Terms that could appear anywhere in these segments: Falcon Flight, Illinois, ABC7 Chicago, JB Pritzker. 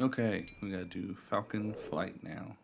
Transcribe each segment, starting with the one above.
Okay, we gotta do Falcon Flight now.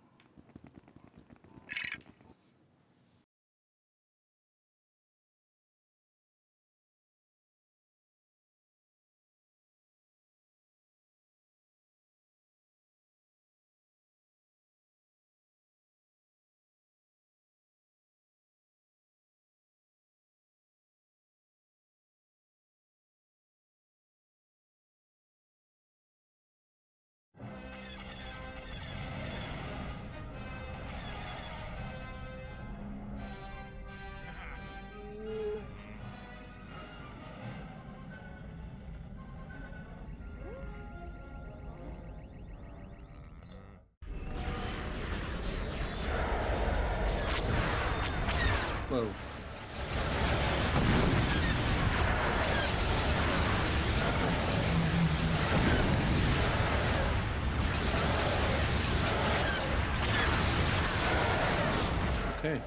Whoa. Okay.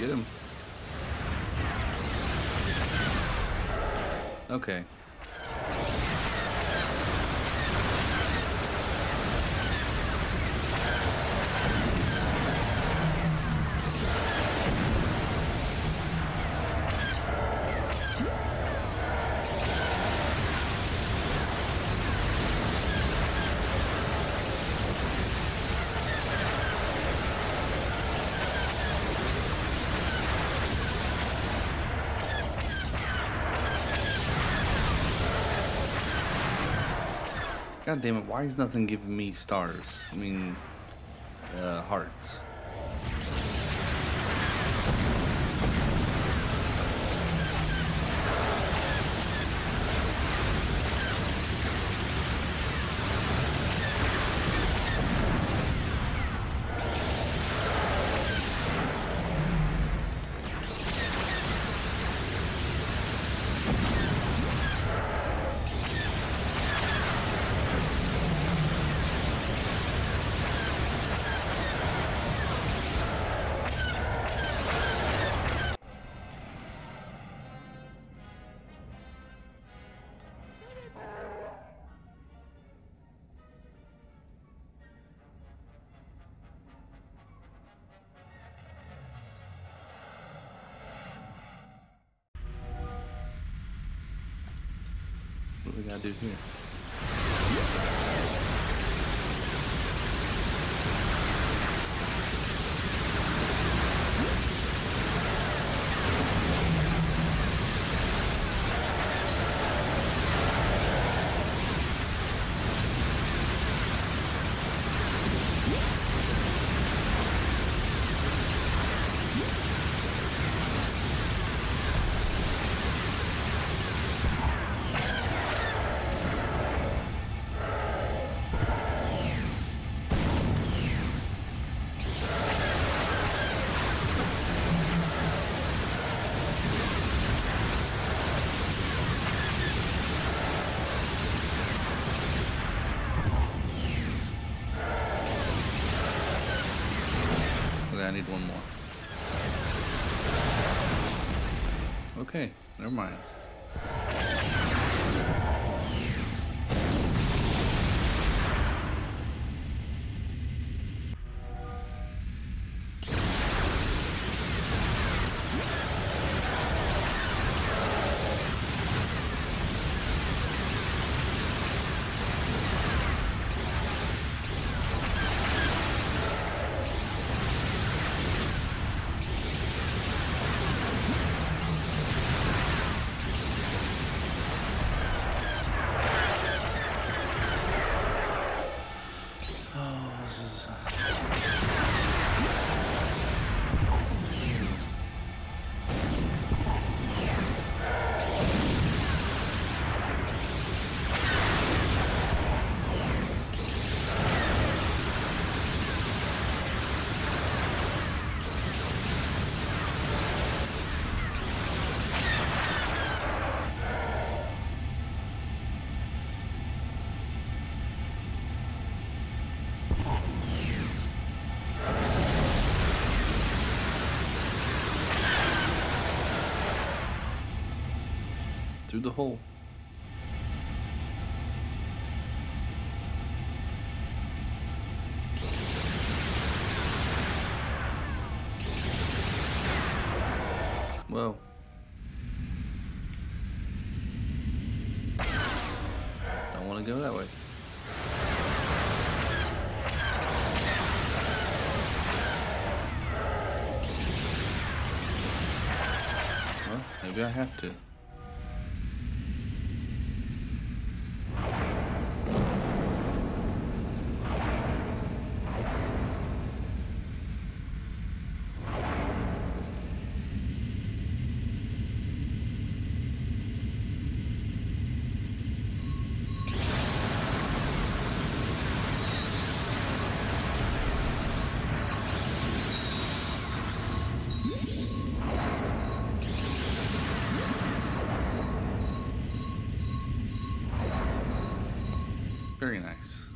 Get him. Okay. God damn it, why is nothing giving me stars? I mean, hearts. What do we gotta do here? I need one more. Okay, never mind. through the hole. Whoa. Don't want to go that way. Well, maybe I have to. Very nice.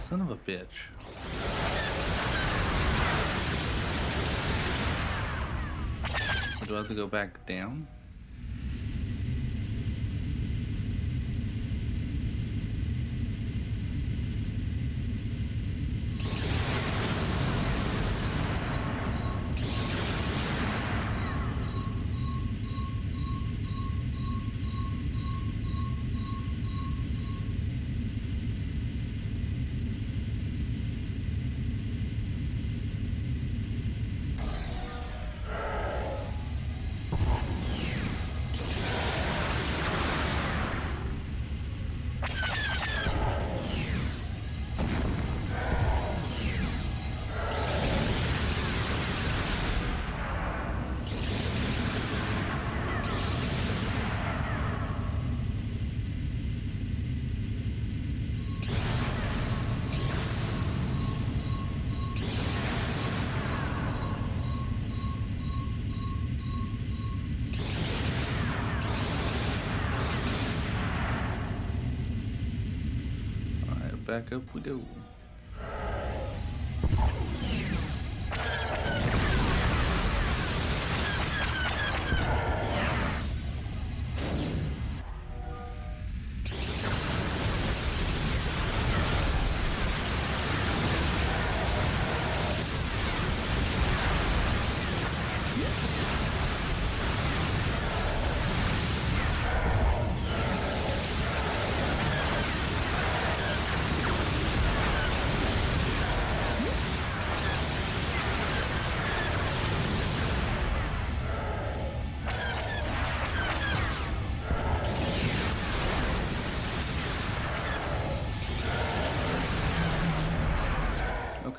Son of a bitch. Do I have to go back down? Back up we go.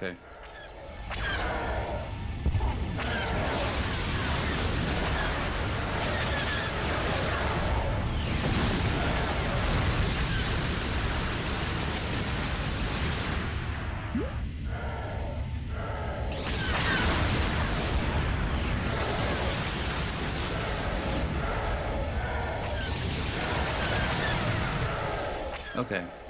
Okay. Okay.